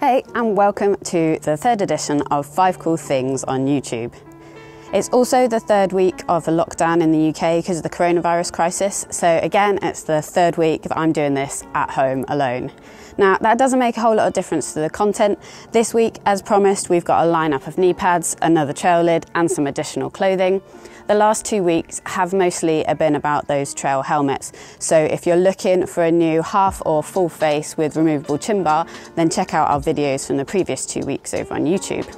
Hey, and welcome to the third edition of 5 Cool Things on YouTube. It's also the third week of the lockdown in the UK because of the coronavirus crisis. So again, it's the third week that I'm doing this at home alone. Now, that doesn't make a whole lot of difference to the content. This week, as promised, we've got a lineup of knee pads, another trail lid, and some additional clothing. The last 2 weeks have mostly been about those trail helmets. So if you're looking for a new half or full face with removable chin bar, then check out our videos from the previous 2 weeks over on YouTube.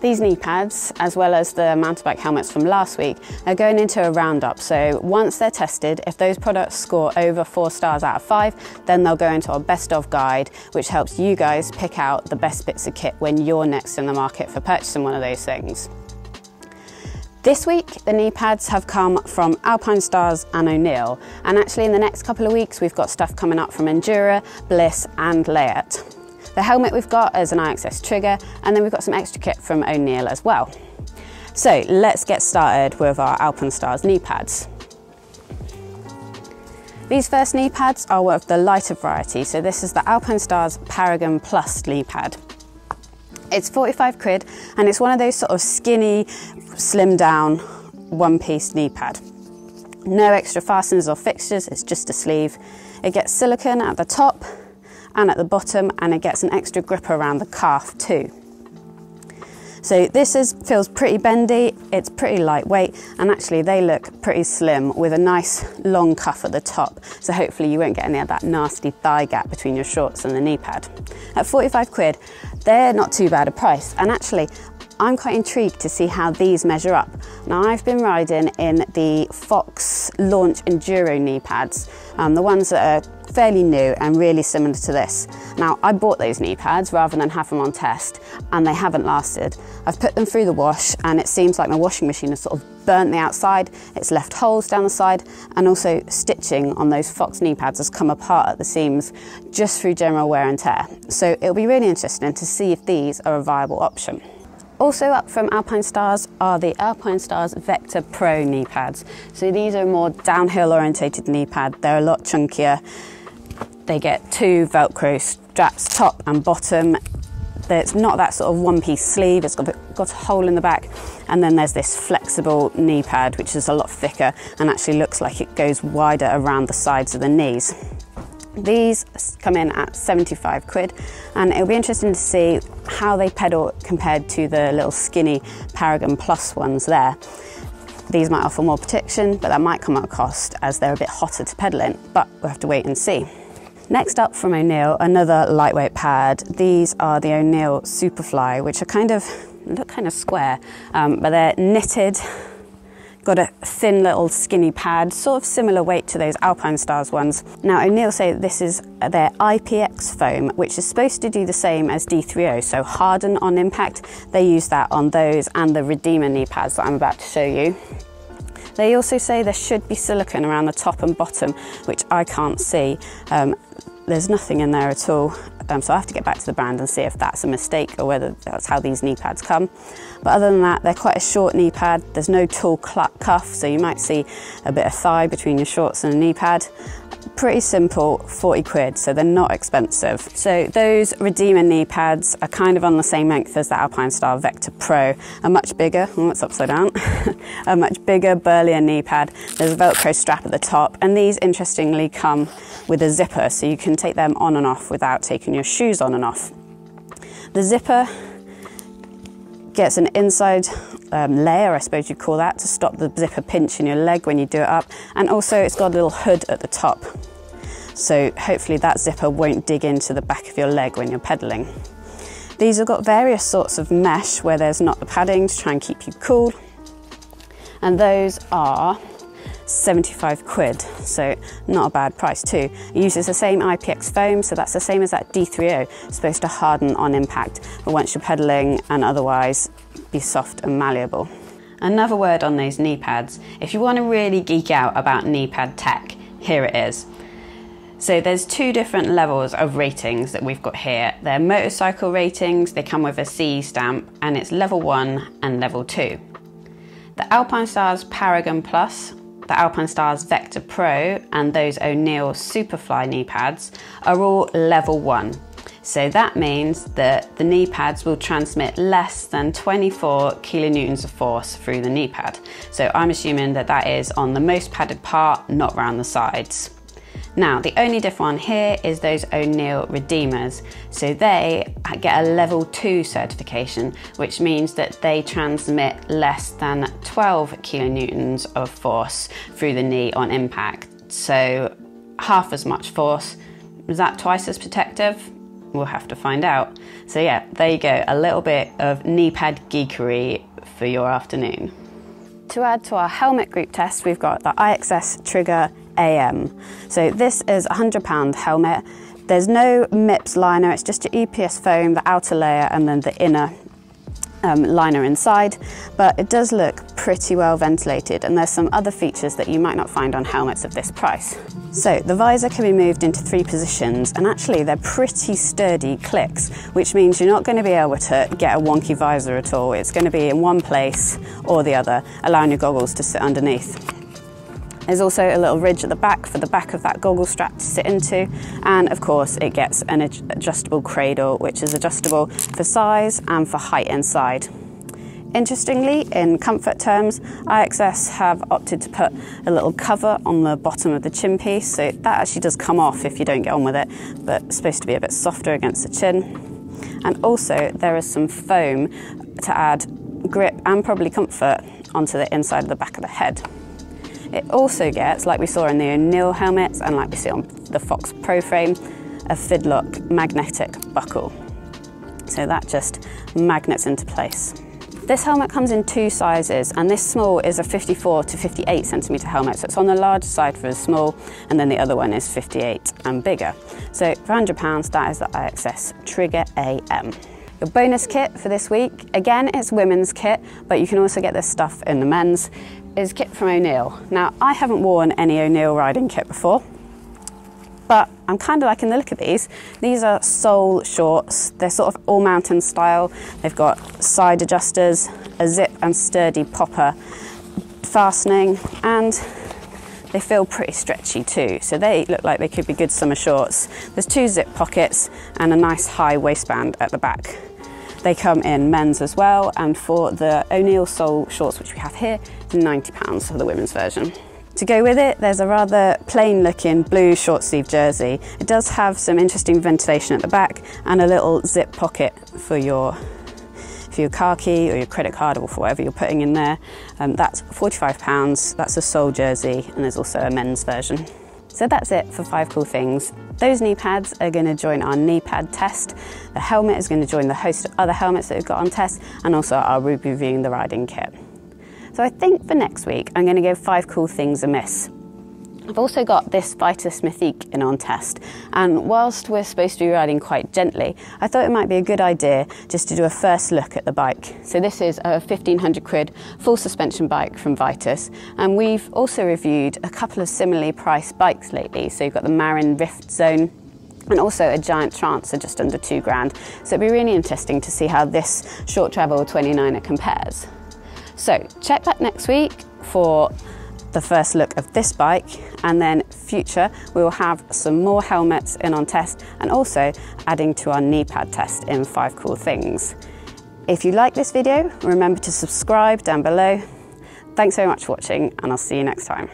These knee pads, as well as the mountain bike helmets from last week, are going into a roundup. So once they're tested, if those products score over 4 stars out of 5, then they'll go into our best of guide, which helps you guys pick out the best bits of kit when you're next in the market for purchasing one of those things. This week, the knee pads have come from Alpinestars and O'Neal, and actually in the next couple of weeks, we've got stuff coming up from Endura, Bliss and Leatt. The helmet we've got is an IXS trigger, and then we've got some extra kit from O'Neal as well. So let's get started with our Alpinestars knee pads. These first knee pads are one of the lighter variety, so this is the Alpinestars Paragon Plus knee pad. It's 45 quid, and it's one of those sort of skinny, slim down, one-piece knee pad. No extra fasteners or fixtures, it's just a sleeve. It gets silicone at the top and at the bottom, and it gets an extra grip around the calf too. So this feels pretty bendy, it's pretty lightweight, and actually they look pretty slim with a nice long cuff at the top, so hopefully you won't get any of that nasty thigh gap between your shorts and the knee pad. At 45 quid, they're not too bad a price, and actually I'm quite intrigued to see how these measure up. Now, I've been riding in the Fox Launch Enduro knee pads, the ones that are fairly new and really similar to this. Now, I bought those knee pads rather than have them on test, and they haven't lasted. I've put them through the wash, and it seems like my washing machine has sort of burnt the outside. It's left holes down the side, and also stitching on those Fox knee pads has come apart at the seams just through general wear and tear. So it'll be really interesting to see if these are a viable option. Also up from Alpinestars are the Alpinestars Vector Pro knee pads. So these are more downhill orientated knee pad. They're a lot chunkier. They get 2 Velcro straps, top and bottom. It's not that sort of one piece sleeve. It's got a hole in the back. And then there's this flexible knee pad, which is a lot thicker and actually looks like it goes wider around the sides of the knees. These come in at 75 quid, and it'll be interesting to see how they pedal compared to the little skinny Paragon Plus ones there. These might offer more protection, but that might come at a cost as they're a bit hotter to pedal in, but we'll have to wait and see. Next up from O'Neal, another lightweight pad. These are the O'Neal Superfly, which are kind of square, but they're knitted. Got a thin little skinny pad, sort of similar weight to those Alpinestars ones. Now, O'Neal say this is their IPX foam, which is supposed to do the same as D3O, so harden on impact. They use that on those and the Redeemer knee pads that I'm about to show you. They also say there should be silicone around the top and bottom, which I can't see. There's nothing in there at all, so I have to get back to the brand and see if that's a mistake or whether that's how these knee pads come. But other than that, they're quite a short knee pad. There's no tall cuff, so you might see a bit of thigh between your shorts and a knee pad. Pretty simple, 40 quid, so they're not expensive. So those Redeemer knee pads are kind of on the same length as the Alpinestar Vector Pro, a much bigger, oh, it's upside down, a much bigger, burlier knee pad. There's a Velcro strap at the top, and these interestingly come with a zipper, so you can take them on and off without taking your shoes on and off. The zipper gets an inside layer, I suppose you'd call that, to stop the zipper pinch in your leg when you do it up, and also it's got a little hood at the top, so hopefully that zipper won't dig into the back of your leg when you're pedaling. These have got various sorts of mesh where there's not the padding to try and keep you cool, and those are 75 quid, so not a bad price too. It uses the same IPX foam, so that's the same as that D3O, it's supposed to harden on impact, but once you're pedaling and otherwise be soft and malleable. Another word on those knee pads, if you want to really geek out about knee pad tech, here it is. So there's 2 different levels of ratings that we've got here. They're motorcycle ratings, they come with a CE stamp, and it's level 1 and level 2. The Alpinestars Paragon Plus, the Alpinestars Vector Pro, and those O'Neal Superfly knee pads are all level 1. So that means that the knee pads will transmit less than 24 kilonewtons of force through the knee pad. So I'm assuming that that is on the most padded part, not round the sides. Now, the only different one here is those O'Neal Redeemers. So they get a level 2 certification, which means that they transmit less than 12 kilonewtons of force through the knee on impact. So half as much force. Is that twice as protective? We'll have to find out. So yeah, there you go, a little bit of knee pad geekery for your afternoon. To add to our helmet group test, we've got the IXS Trigger AM. So this is a £100 helmet. There's no MIPS liner, it's just your EPS foam, the outer layer, and then the inner liner inside, but it does look pretty well ventilated, and there's some other features that you might not find on helmets of this price. So the visor can be moved into 3 positions, and actually they're pretty sturdy clicks, which means you're not going to be able to get a wonky visor at all. It's going to be in one place or the other, allowing your goggles to sit underneath. There's also a little ridge at the back for the back of that goggle strap to sit into, and of course it gets an adjustable cradle, which is adjustable for size and for height inside. Interestingly, in comfort terms, IXS have opted to put a little cover on the bottom of the chin piece, so that actually does come off if you don't get on with it, but it's supposed to be a bit softer against the chin. And also there is some foam to add grip and probably comfort onto the inside of the back of the head. It also gets, like we saw in the O'Neal helmets and like we see on the Fox Pro Frame, a Fidlock magnetic buckle. So that just magnets into place. This helmet comes in 2 sizes, and this small is a 54 to 58 centimetre helmet, so it's on the large side for a small, and then the other one is 58 and bigger. So for £100, that is the IXS Trigger AM. Your bonus kit for this week, again, it's women's kit, but you can also get this stuff in the men's, is kit from O'Neal. Now, I haven't worn any O'Neal riding kit before, but I'm kind of liking the look of these. These are sole shorts. They're sort of all mountain style. They've got side adjusters, a zip and sturdy popper fastening, and they feel pretty stretchy too. So they look like they could be good summer shorts. There's 2 zip pockets and a nice high waistband at the back. They come in men's as well, and for the O'Neal sole shorts, which we have here, £90 for the women's version. To go with it, there's a rather plain looking blue short sleeve jersey. It does have some interesting ventilation at the back and a little zip pocket for your car key or your credit card or for whatever you're putting in there. That's £45, that's a sole jersey, and there's also a men's version. So that's it for 5 cool things. Those knee pads are going to join our knee pad test. The helmet is going to join the host of other helmets that we've got on test, and also I'll be reviewing the riding kit. So I think for next week, I'm going to give 5 cool things a miss. I've also got this Vitus Mythique in on test, and whilst we're supposed to be riding quite gently, I thought it might be a good idea just to do a first look at the bike. So this is a 1500 quid full suspension bike from Vitus, and we've also reviewed a couple of similarly priced bikes lately. So you've got the Marin Rift Zone and also a Giant Trance at just under £2 grand. So it'd be really interesting to see how this short travel 29er compares. So check back next week for the first look of this bike, and then future we will have some more helmets in on test, and also adding to our knee pad test in 5 cool things. If you like this video, remember to subscribe down below. Thanks so much for watching, and I'll see you next time.